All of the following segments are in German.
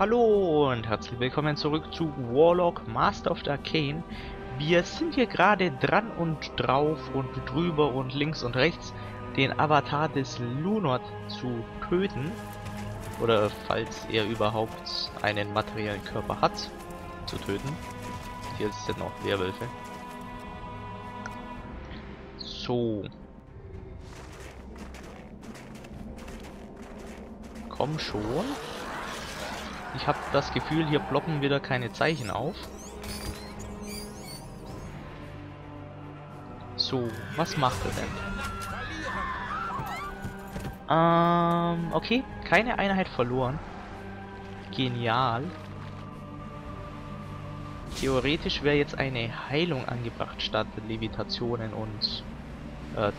Hallo und herzlich willkommen zurück zu Warlock Master of the Arcane. Wir sind hier gerade dran und drauf und drüber und links und rechts den Avatar des Lunoth zu töten. Oder falls er überhaupt einen materiellen Körper hat, zu töten. Hier sind noch Werwölfe. So. Komm schon. Ich habe das Gefühl, hier ploppen wieder keine Zeichen auf. So, was macht er denn? Okay, keine Einheit verloren. Genial. Theoretisch wäre jetzt eine Heilung angebracht statt Levitationen und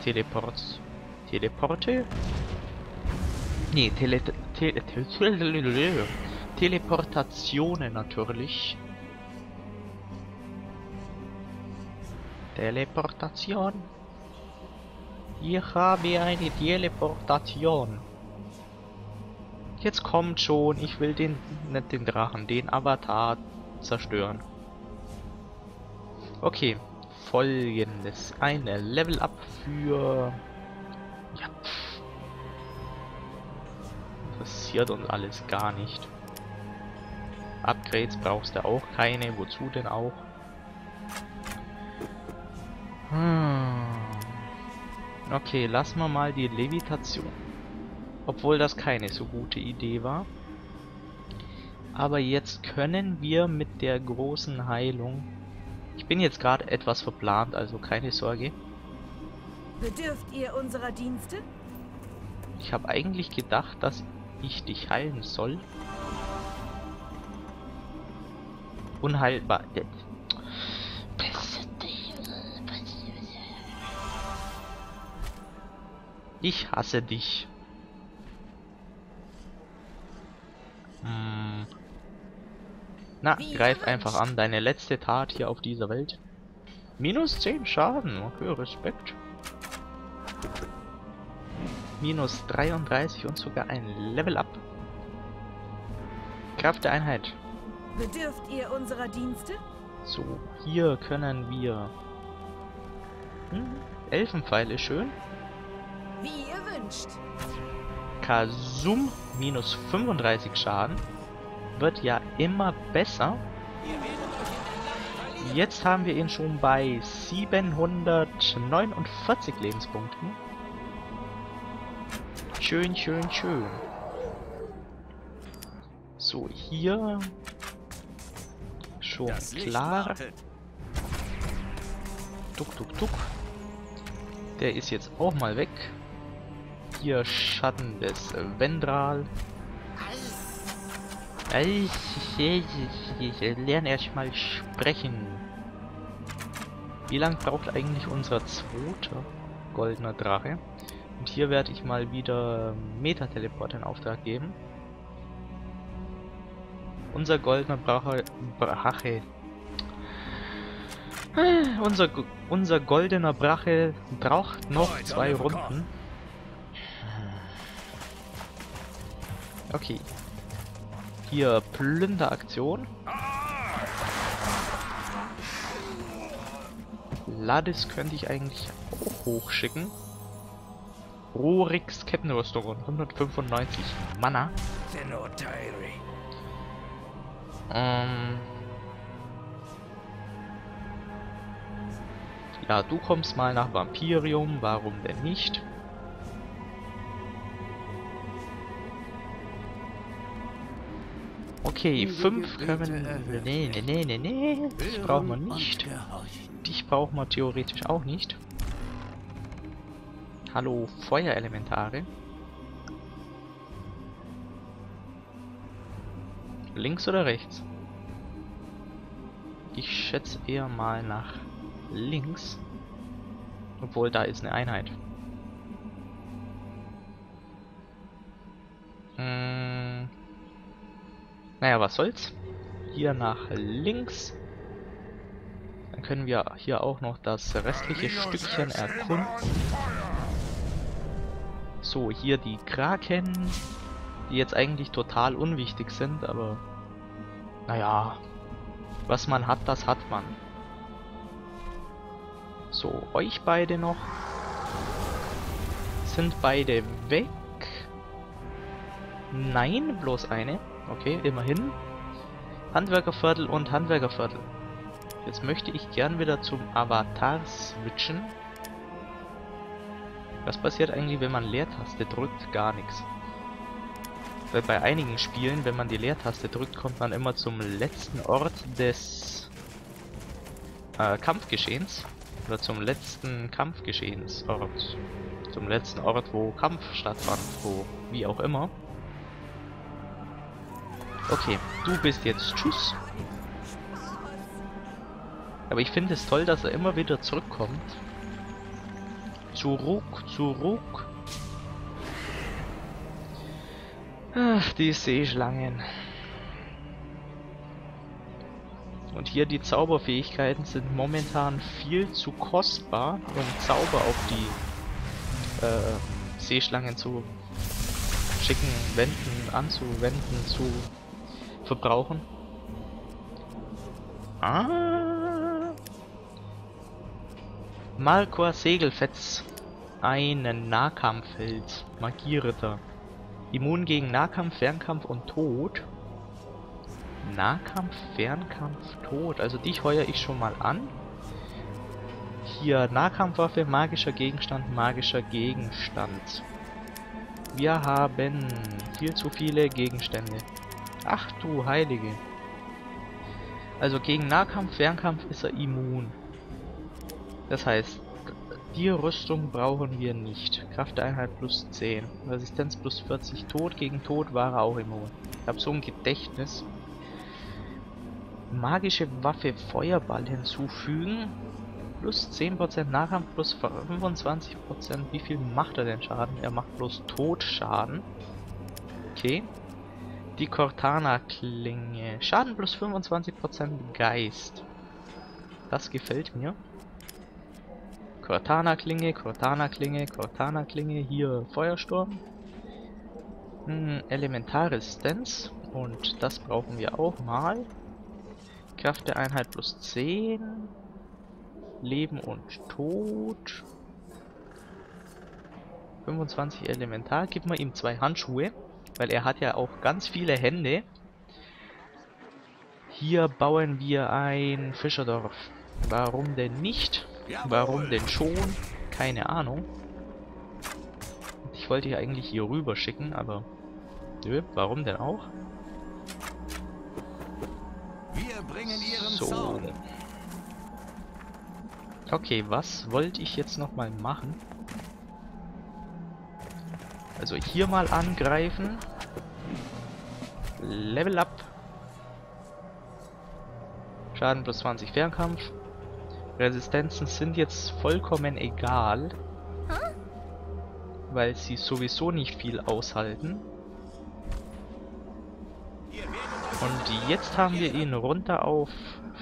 Teleporte? Nee, Teleportationen natürlich. Teleportation. Ich habe eine Teleportation. Jetzt kommt schon. Ich will den, nicht den Drachen, den Avatar zerstören. Okay. Folgendes. Eine Level-Up für... Ja, pff. Interessiert uns alles gar nicht. Upgrades brauchst du auch keine. Wozu denn auch? Okay, lassen wir mal die Levitation. Obwohl das keine so gute Idee war. Aber jetzt können wir mit der großen Heilung... Ich bin jetzt gerade etwas verplant, also keine Sorge. Bedürft ihr unserer Dienste? Ich habe eigentlich gedacht, dass ich dich heilen soll. Unheilbar. Ich hasse dich. Na, greif einfach an. Deine letzte Tat hier auf dieser Welt. Minus 10 Schaden. Okay, Respekt. Minus 33 und sogar ein Level-Up. Kraft der Einheit. Bedürft ihr unserer Dienste? So, hier können wir... Elfenpfeil ist schön. Wie ihr wünscht. Kasum, minus 35 Schaden. Wird ja immer besser. Jetzt haben wir ihn schon bei 749 Lebenspunkten. Schön, schön, schön. So, hier... Schon klar. Duck, duck, duck. Der ist jetzt auch mal weg. Hier Schatten des Vendral. Ich lerne erst mal sprechen. Wie lang braucht eigentlich unser zweiter goldener Drache? Und hier werde ich mal wieder Meta-Teleport in Auftrag geben. Unser goldener Drache. Unser goldener Drache braucht noch 2 Runden. Okay. Hier Plünderaktion. Ladis könnte ich eigentlich auch hochschicken. Rorix Kettenrüstung, 195 Mana. Ja, du kommst mal nach Vampirium, warum denn nicht? Okay, 5 können... Nee. Dich brauchen wir nicht. Dich brauchen wir theoretisch auch nicht. Hallo, Feuerelementare. Links oder rechts? Ich schätze eher mal nach links. Obwohl, da ist eine Einheit. Naja, was soll's. Hier nach links. Dann können wir hier auch noch das restliche Stückchen erkunden. So, hier die Kraken. die jetzt eigentlich total unwichtig sind, aber naja, was man hat, das hat man. So, euch beide noch. Sind beide weg? Nein, bloß eine. Okay, immerhin. Handwerkerviertel und Handwerkerviertel. Jetzt möchte ich gern wieder zum Avatar switchen. Was passiert eigentlich, wenn man Leertaste drückt? Gar nichts. Weil bei einigen Spielen, wenn man die Leertaste drückt, kommt man immer zum letzten Ort des Kampfgeschehens. Oder zum letzten Kampfgeschehensort. Zum letzten Ort, wo Kampf stattfand, wo wie auch immer. Okay, du bist jetzt tschüss. Aber ich finde es toll, dass er immer wieder zurückkommt. Zurück, zurück. Ach, die Seeschlangen. Und hier die Zauberfähigkeiten sind momentan viel zu kostbar, um Zauber auf die Seeschlangen zu schicken, anzuwenden, zu verbrauchen. Ah! Marco Segelfetz. Einen Nahkampfheld. Magieritter. Immun gegen Nahkampf, Fernkampf und Tod. Nahkampf, Fernkampf, Tod. Also dich heuer ich schon mal an. Hier Nahkampfwaffe, magischer Gegenstand, magischer Gegenstand. Wir haben viel zu viele Gegenstände. Ach du Heilige. Also gegen Nahkampf, Fernkampf ist er immun. Das heißt, die Rüstung brauchen wir nicht. Kraft der Einheit plus 10. Resistenz plus 40. Tod gegen Tod war er auch immun. Ich habe so ein Gedächtnis. Magische Waffe Feuerball hinzufügen. Plus 10% Nahkampf, plus 25%. Wie viel macht er denn Schaden? Er macht bloß Totschaden. Okay. Die Cortana-Klinge. Schaden plus 25% Geist. Das gefällt mir. Cortana-Klinge, Cortana-Klinge, Cortana-Klinge. Hier Feuersturm. Elementarresistenz. Und das brauchen wir auch mal. Kraft der Einheit plus 10. Leben und Tod. 25 Elementar. Gib mal ihm 2 Handschuhe. Weil er hat ja auch ganz viele Hände. Hier bauen wir ein Fischerdorf. Warum denn nicht? Warum denn schon? Keine Ahnung. Ich wollte ja eigentlich hier rüber schicken, aber nö, warum denn auch? Wir bringen ihren Zorn. Okay, was wollte ich jetzt nochmal machen? Also hier mal angreifen. Level up. Schaden plus 20 Fernkampf. Resistenzen sind jetzt vollkommen egal. Weil sie sowieso nicht viel aushalten. Und jetzt haben wir ihn runter auf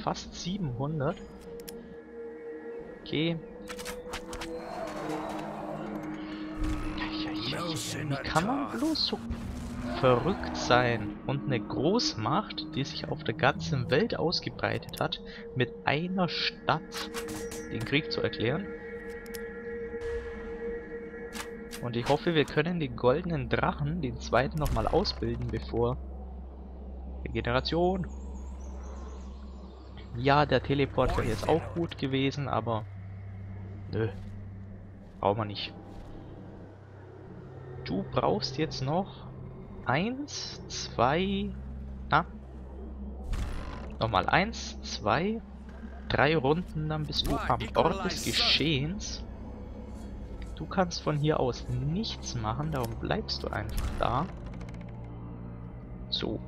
fast 700. Okay. Wie kann man bloß so verrückt sein und eine Großmacht, die sich auf der ganzen Welt ausgebreitet hat, mit einer Stadt den Krieg zu erklären? Und ich hoffe, wir können den goldenen Drachen, den zweiten, nochmal ausbilden, bevor Regeneration. Ja, der Teleport wäre jetzt auch gut gewesen, aber nö, brauchen wir nicht. Du brauchst jetzt noch 1, 2, na? Nochmal 1, 2, 3 Runden, dann bist du am Ort des Geschehens. Du kannst von hier aus nichts machen, darum bleibst du einfach da. So.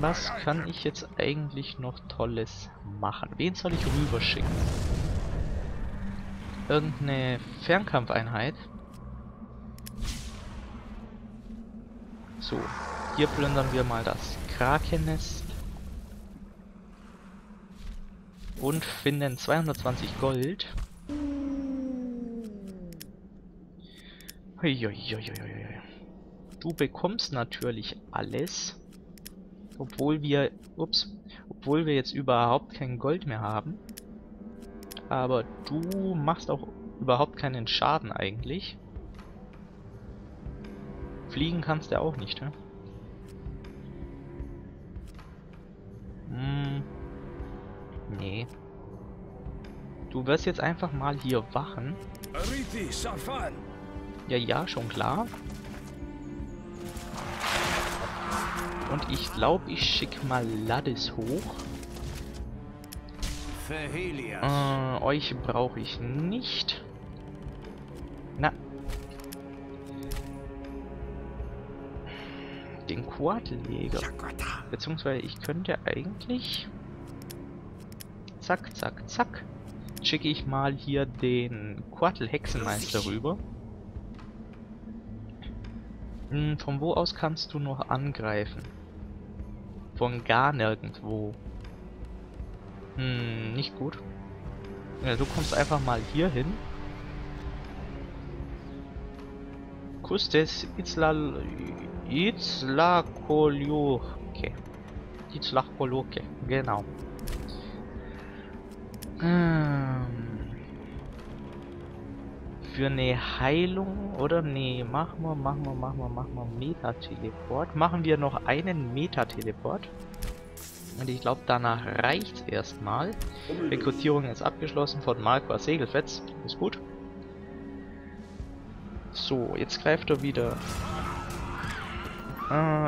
Was kann ich jetzt eigentlich noch Tolles machen? Wen soll ich rüberschicken? Irgendeine Fernkampfeinheit. So, hier plündern wir mal das Krakennest. Und finden 220 Gold. Du bekommst natürlich alles, obwohl wir jetzt überhaupt kein Gold mehr haben. Aber du machst auch überhaupt keinen Schaden eigentlich. Fliegen kannst du auch nicht, ne? Nee. Du wirst jetzt einfach mal hier wachen. Ja, ja, schon klar. Und ich glaube, ich schicke mal Ladis hoch. Euch brauche ich nicht. Na. Den Quarteljäger. Beziehungsweise ich könnte eigentlich... Zack, zack, zack. Schicke ich mal hier den Quartel-Hexenmeister rüber. Von wo aus kannst du noch angreifen? Von gar nirgendwo. Nicht gut. Ja, du kommst einfach mal hier hin. Kustes Itzlakoloke. Itzlakoloke, genau. Für eine Heilung, oder? Nee, machen wir Meta-Teleport. Machen wir noch einen Meta-Teleport. Und ich glaube, danach reicht's erstmal. Rekrutierung ist abgeschlossen von Marco Segelfetz. Ist gut. So, jetzt greift er wieder.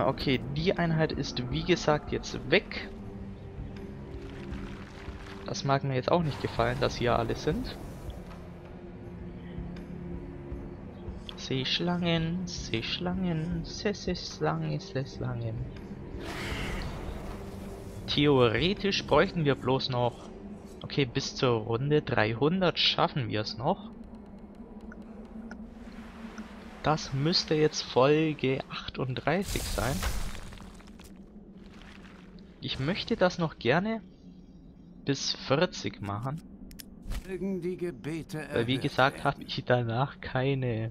Okay, die Einheit ist wie gesagt jetzt weg. Das mag mir jetzt auch nicht gefallen, dass hier alle sind. Seeschlangen, Seeschlangen, Seeschlangen, Seeschlangen. Theoretisch bräuchten wir bloß noch... Okay, bis zur Runde 300 schaffen wir es noch. Das müsste jetzt Folge 38 sein. Ich möchte das noch gerne bis 40 machen. Weil wie gesagt, habe ich danach keine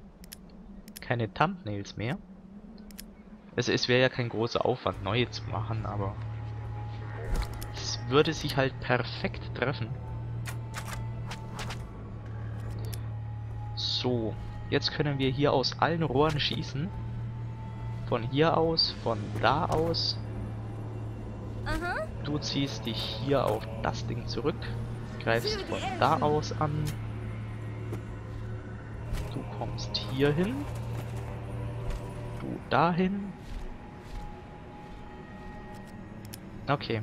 Thumbnails mehr. Es wäre ja kein großer Aufwand, neue zu machen, aber... würde sich halt perfekt treffen. So, jetzt können wir hier aus allen Rohren schießen. Von hier aus, von da aus. Du ziehst dich hier auf das Ding zurück. Greifst von da aus an. Du kommst hier hin. Du dahin. Okay.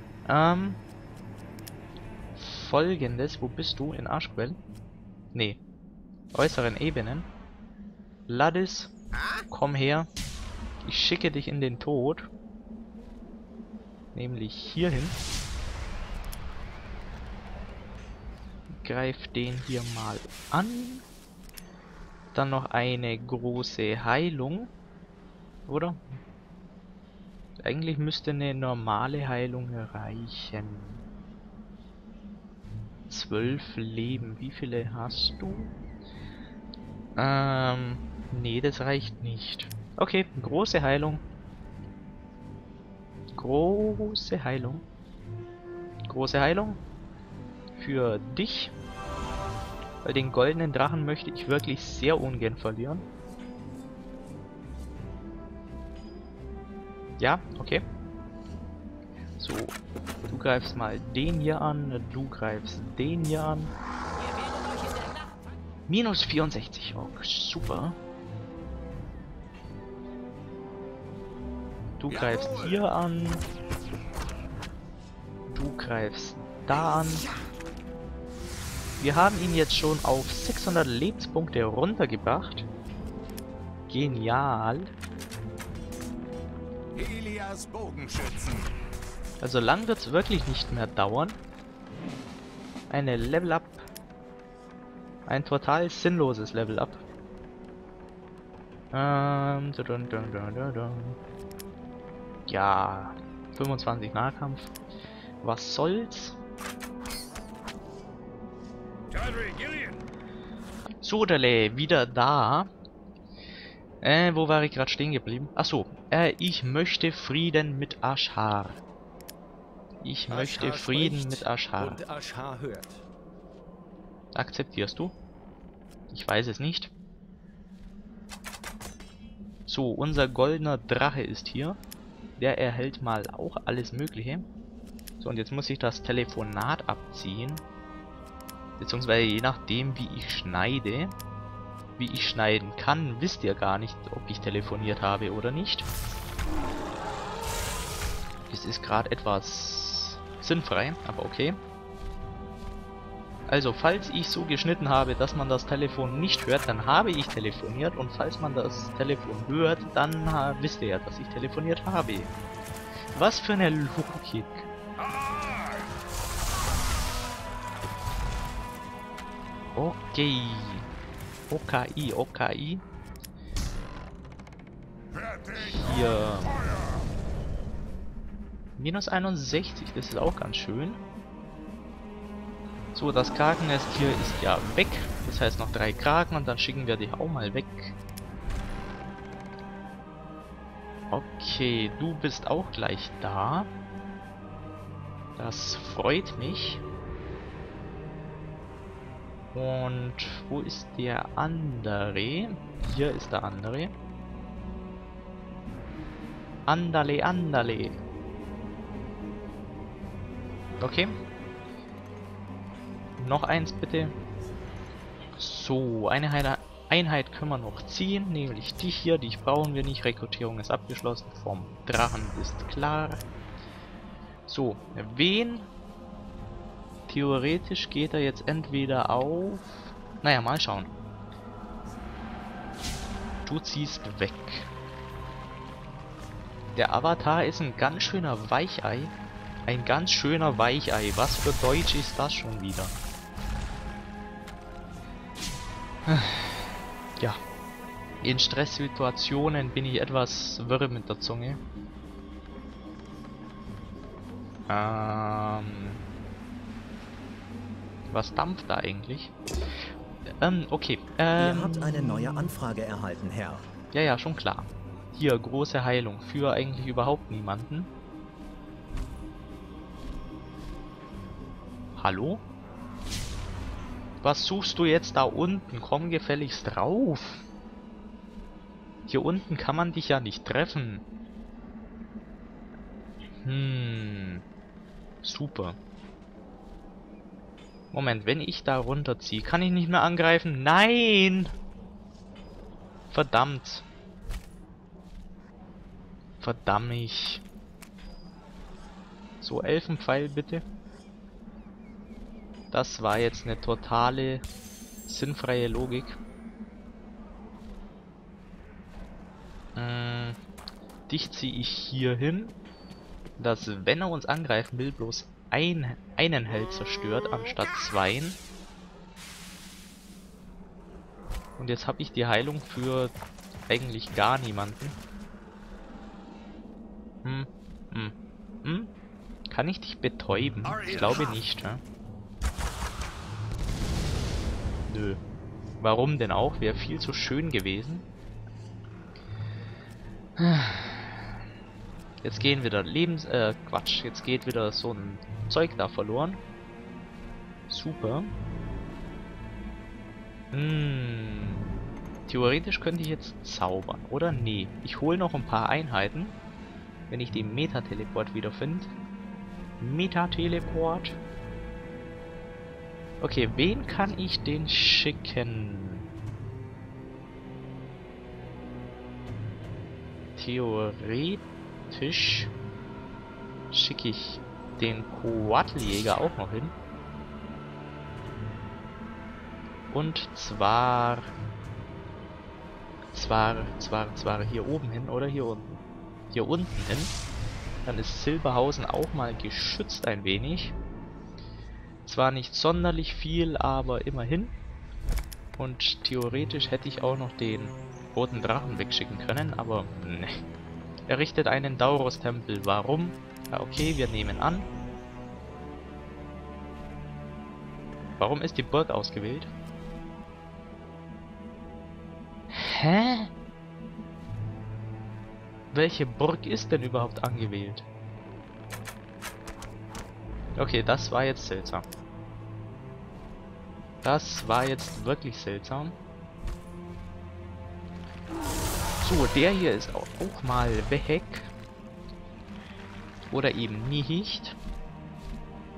Folgendes, wo bist du? In Aschquell? Nee. Äußeren Ebenen. Ladis, komm her. Ich schicke dich in den Tod. Nämlich hierhin. Greif den hier mal an. Dann noch eine große Heilung. Oder? Eigentlich müsste eine normale Heilung reichen. 12 Leben. Wie viele hast du? Nee, das reicht nicht. Okay, große Heilung. Große Heilung. Große Heilung. Für dich. Weil den goldenen Drachen möchte ich wirklich sehr ungern verlieren. Ja, okay. So, du greifst mal den hier an, du greifst den hier an. Minus 64, oh, super. Du greifst hier an. Du greifst da an. Wir haben ihn jetzt schon auf 600 Lebenspunkte runtergebracht. Genial. Helias Bogenschützen. Also lang wird es wirklich nicht mehr dauern. Eine Level-Up. Ein total sinnloses Level-Up. Ja, 25 Nahkampf. Was soll's? Sodale, wieder da. Wo war ich gerade stehen geblieben? Achso. Ich möchte Frieden mit Aschar. Ich möchte Frieden mit Aschar. Und Aschar hört. Akzeptierst du? Ich weiß es nicht. So, unser goldener Drache ist hier. Der erhält mal auch alles Mögliche. So, und jetzt muss ich das Telefonat abziehen. Beziehungsweise je nachdem, wie ich schneide. Wie ich schneiden kann, wisst ihr gar nicht, ob ich telefoniert habe oder nicht. Es ist gerade etwas sinnfrei, aber okay. Also, falls ich so geschnitten habe, dass man das Telefon nicht hört, dann habe ich telefoniert. Und falls man das Telefon hört, dann wisst ihr ja, dass ich telefoniert habe. Was für eine Logik. Okay. OKI, OKI. Hier. Minus 61, das ist auch ganz schön. So, das Krakennest hier ist ja weg. Das heißt noch 3 Kraken und dann schicken wir die auch mal weg. Okay, du bist auch gleich da. Das freut mich. Und wo ist der andere? Hier ist der andere. Andale, andale. Okay. Noch eins bitte. So, eine Einheit können wir noch ziehen, nämlich die hier, die brauchen wir nicht. Rekrutierung ist abgeschlossen, vom Drachen ist klar. So, wen... Theoretisch geht er jetzt entweder auf... Naja, mal schauen. Du ziehst weg. Der Avatar ist ein ganz schöner Weichei. Ein ganz schöner Weichei. Was für Deutsch ist das schon wieder? Ja. In Stresssituationen bin ich etwas wirr mit der Zunge. Was dampft da eigentlich? Okay. Ihr habt eine neue Anfrage erhalten, Herr. Ja, ja, schon klar. Hier, große Heilung. Für eigentlich überhaupt niemanden. Hallo? Was suchst du jetzt da unten? Komm gefälligst rauf. Hier unten kann man dich ja nicht treffen. Super. Moment, wenn ich da runterziehe, kann ich nicht mehr angreifen? Nein! Verdammt. Verdammt ich. So, Elfenpfeil bitte. Das war jetzt eine totale sinnfreie Logik. Dich ziehe ich hier hin, dass wenn er uns angreifen will, bloß einen Held zerstört, anstatt 2. Und jetzt habe ich die Heilung für eigentlich gar niemanden. Kann ich dich betäuben? Ich glaube nicht, ja? Nö. Warum denn auch? Wäre viel zu schön gewesen. Jetzt gehen wieder jetzt geht wieder so ein Zeug da verloren. Super. Theoretisch könnte ich jetzt zaubern, oder? Nee. Ich hole noch ein paar Einheiten. Wenn ich den Meta-Teleport wiederfinde. Meta-Teleport. Okay, wen kann ich den schicken? Theoretisch schicke ich den Quadljäger auch noch hin. Und zwar hier oben hin oder hier unten. Hier unten hin. Dann ist Silberhausen auch mal geschützt ein wenig. Zwar nicht sonderlich viel, aber immerhin. Und theoretisch hätte ich auch noch den roten Drachen wegschicken können, aber ne. Errichtet einen Dauros-Tempel. Warum? Ja, okay, wir nehmen an. Warum ist die Burg ausgewählt? Hä? Welche Burg ist denn überhaupt angewählt? Okay, das war jetzt seltsam. Das war jetzt wirklich seltsam. So, der hier ist auch mal weg. Oder eben nicht.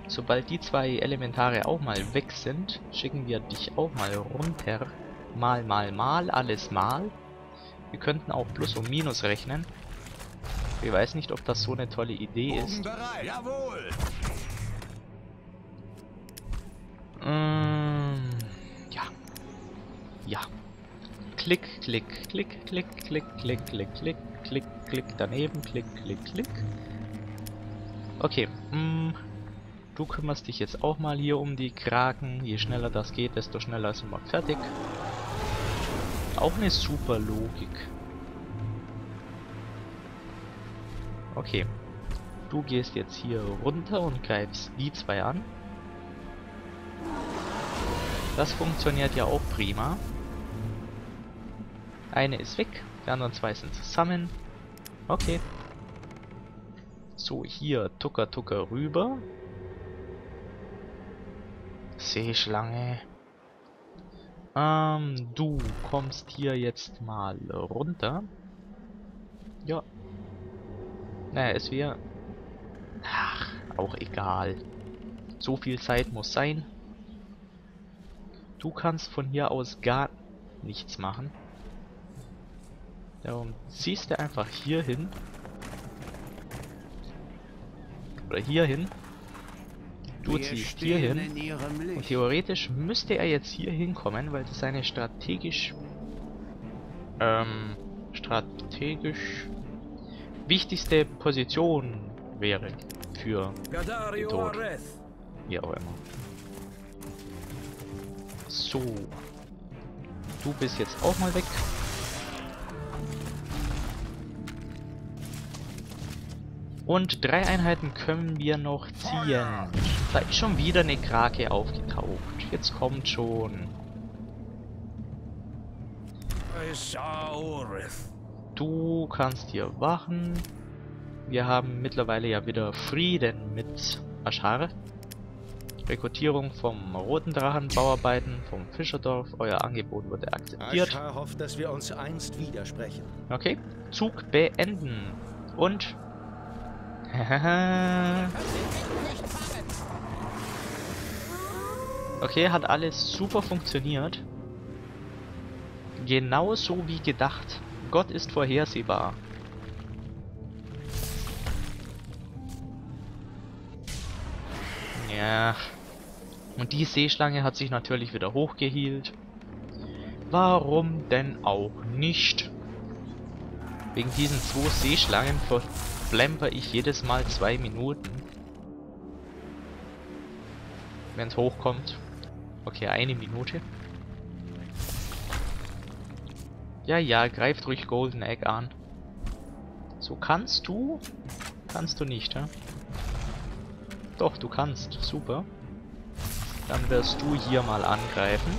Sobald die zwei Elementare auch mal weg sind, schicken wir dich auch mal runter. Mal, alles mal. Wir könnten auch Plus und Minus rechnen. Ich weiß nicht, ob das so eine tolle Idee ist. Jawohl. Ja. Klick, daneben, klick. Okay, du kümmerst dich jetzt auch mal hier um die Kraken. Je schneller das geht, desto schneller sind wir fertig. Auch eine super Logik. Okay, du gehst jetzt hier runter und greifst die zwei an. Das funktioniert ja auch prima. Eine ist weg, die anderen zwei sind zusammen. Okay. So, hier Tucker rüber. Seeschlange. Du kommst hier jetzt mal runter. Ja. Naja, ist wieder... Ach, auch egal. So viel Zeit muss sein. Du kannst von hier aus gar nichts machen. Darum ziehst du einfach hier hin. Oder hier hin. Du ziehst hier hin. Und theoretisch müsste er jetzt hier hinkommen, weil das seine strategisch wichtigste Position wäre. Für den Tod. Wie auch immer. So. Du bist jetzt auch mal weg. Und 3 Einheiten können wir noch ziehen. Da ist schon wieder eine Krake aufgetaucht. Jetzt kommt schon. Du kannst hier wachen. Wir haben mittlerweile ja wieder Frieden mit Aschar. Rekrutierung vom Roten Drachen, Bauarbeiten vom Fischerdorf. Euer Angebot wurde akzeptiert. Aschar hofft, dass wir uns einst widersprechen. Okay, Zug beenden. Und... Okay, hat alles super funktioniert. Genauso wie gedacht. Gott ist vorhersehbar. Ja. Und die Seeschlange hat sich natürlich wieder hochgehielt. Warum denn auch nicht? Wegen diesen 2 Seeschlangen verplemper ich jedes Mal 2 Minuten. Wenn es hochkommt. Okay, 1 Minute. Ja, greift ruhig Golden Egg an. So, kannst du? Kannst du nicht, hä? Doch, du kannst. Super. Dann wirst du hier mal angreifen.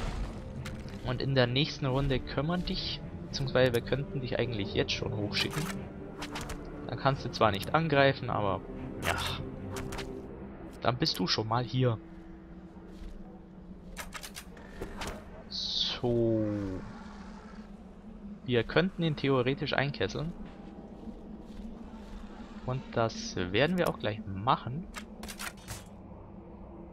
Und in der nächsten Runde kümmern dich. Beziehungsweise wir könnten dich eigentlich jetzt schon hochschicken. Dann kannst du zwar nicht angreifen, aber... Ja. Dann bist du schon mal hier. So. Wir könnten ihn theoretisch einkesseln. Und das werden wir auch gleich machen.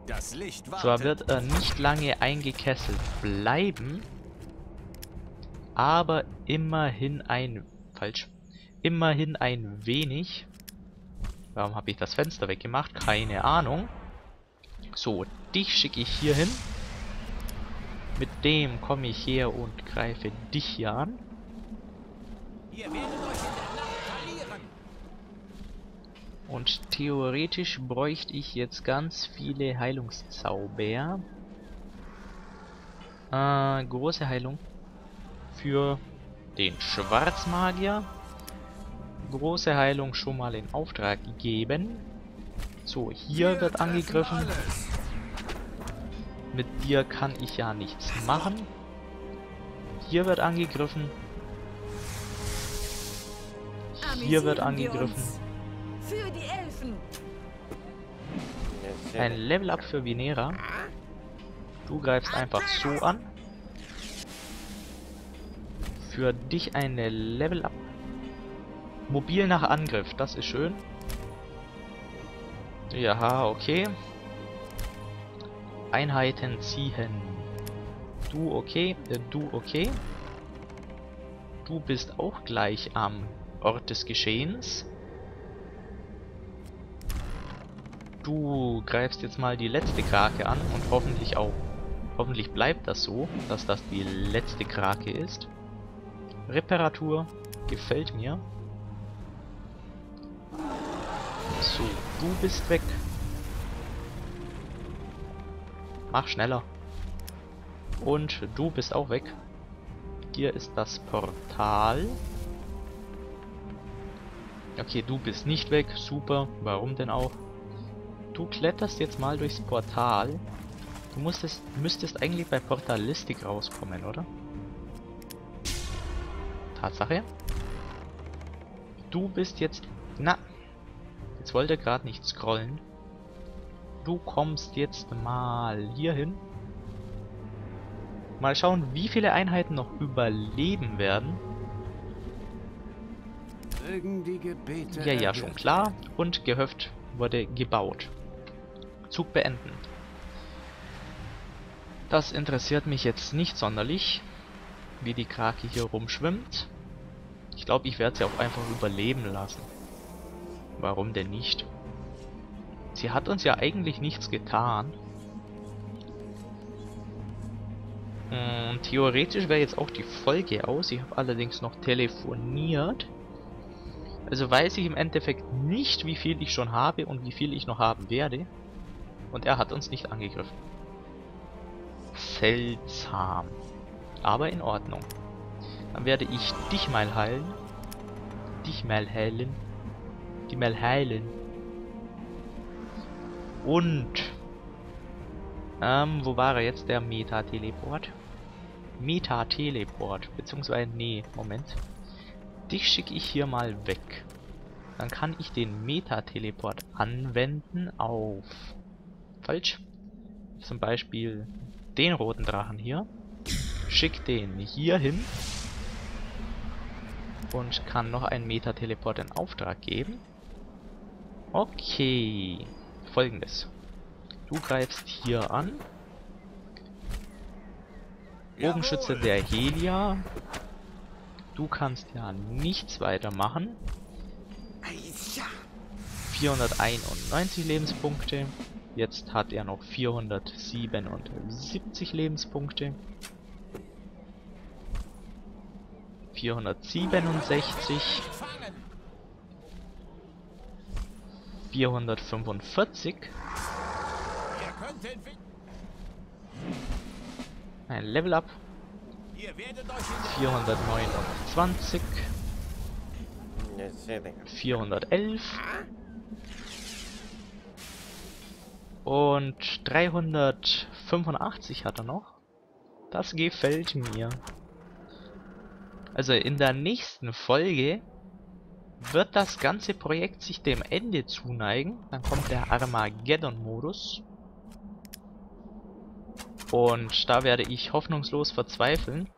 Das Licht wartet. Zwar wird er nicht lange eingekesselt bleiben... Aber immerhin ein... Falsch. Immerhin ein wenig. Warum habe ich das Fenster weggemacht? Keine Ahnung. So, dich schicke ich hier hin. Mit dem komme ich her und greife dich hier an. Und theoretisch bräuchte ich jetzt ganz viele Heilungszauber. Große Heilung. Für den Schwarzmagier. Große Heilung schon mal in Auftrag geben. So, hier wird angegriffen. Mit dir kann ich ja nichts machen. Hier wird angegriffen. Hier wird angegriffen. Für die Elfen. Ein Level-Up für Vinera. Du greifst einfach so an. Für dich eine Level-Up. Mobil nach Angriff, das ist schön. Ja, okay. Einheiten ziehen. Du okay, du okay. Du bist auch gleich am Ort des Geschehens. Du greifst jetzt mal die letzte Krake an und hoffentlich auch. Hoffentlich bleibt das so, dass das die letzte Krake ist. Reparatur gefällt mir. So, du bist weg. Mach schneller. Und du bist auch weg. Hier ist das Portal. Okay, du bist nicht weg. Super. Warum denn auch? Du kletterst jetzt mal durchs Portal. Du müsstest eigentlich bei Portalistik rauskommen, oder? Tatsache. Du bist jetzt... Na, jetzt wollte er gerade nicht scrollen. Du kommst jetzt mal hier hin. Mal schauen, wie viele Einheiten noch überleben werden. Ja, ja, schon klar. Und Gehöft wurde gebaut. Zug beenden. Das interessiert mich jetzt nicht sonderlich, wie die Krake hier rumschwimmt. Ich glaube, ich werde sie auch einfach überleben lassen. Warum denn nicht? Sie hat uns ja eigentlich nichts getan. Theoretisch wäre jetzt auch die Folge aus. Ich habe allerdings noch telefoniert. Also weiß ich im Endeffekt nicht, wie viel ich schon habe und wie viel ich noch haben werde. Und er hat uns nicht angegriffen. Seltsam. Aber in Ordnung. Dann werde ich dich mal heilen. Dich mal heilen. Die mal heilen. Und... wo war er jetzt? Der Meta-Teleport. Meta-Teleport. Beziehungsweise, nee, Moment. Dich schicke ich hier mal weg. Dann kann ich den Meta-Teleport anwenden auf... Falsch. Zum Beispiel den roten Drachen hier. Schick den hier hin. Und kann noch einen Meta-Teleport in Auftrag geben. Okay. Folgendes. Du greifst hier an. Bogenschütze der Helia. Du kannst ja nichts weiter machen. 491 Lebenspunkte. Jetzt hat er noch 477 Lebenspunkte. 467. 445. Ein Level Up. 429. 411. Und 385 hat er noch. Das gefällt mir. Also in der nächsten Folge wird das ganze Projekt sich dem Ende zuneigen. Dann kommt der Armageddon-Modus. Und da werde ich hoffnungslos verzweifeln.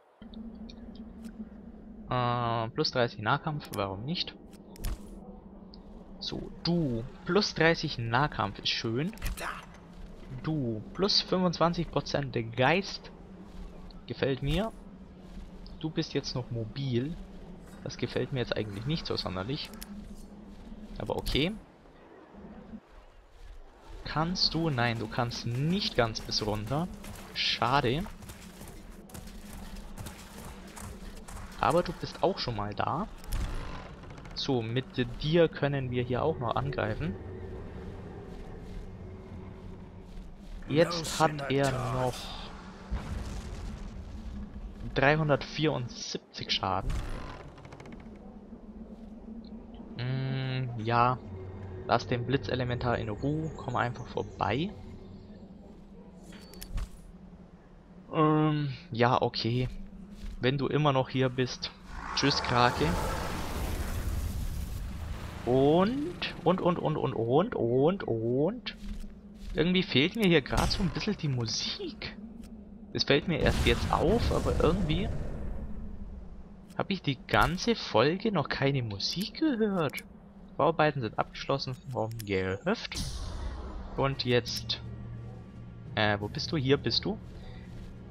Plus 30 Nahkampf, warum nicht? So, du. Plus 30 Nahkampf ist schön. Du. Plus 25% Geist. Gefällt mir. Du bist jetzt noch mobil. Das gefällt mir jetzt eigentlich nicht so sonderlich. Aber okay. Kannst du? Nein, du kannst nicht ganz bis runter. Schade. Aber du bist auch schon mal da. So, mit dir können wir hier auch noch angreifen. Jetzt hat er noch 374 Schaden. Ja, lass den Blitzelementar in Ruhe. Komm einfach vorbei. Ja, okay. Wenn du immer noch hier bist. Tschüss, Krake. Und. Irgendwie fehlt mir hier gerade so ein bisschen die Musik. Es fällt mir erst jetzt auf, aber irgendwie habe ich die ganze Folge noch keine Musik gehört. Bauarbeiten sind abgeschlossen, Raum geöffnet. Und jetzt... wo bist du? Hier bist du.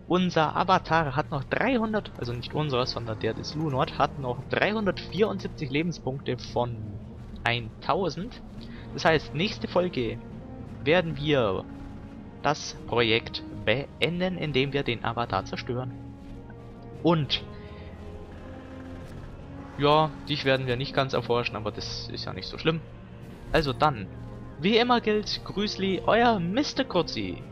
Unser Avatar hat noch 300... Also nicht unserer, sondern der des Lunoth hat noch 374 Lebenspunkte von 1000. Das heißt, nächste Folge werden wir das Projekt beenden, indem wir den Avatar zerstören. Und... ja, dich werden wir nicht ganz erforschen, aber das ist ja nicht so schlimm. Also dann, wie immer gilt, Grüßli, euer MrKrutzi.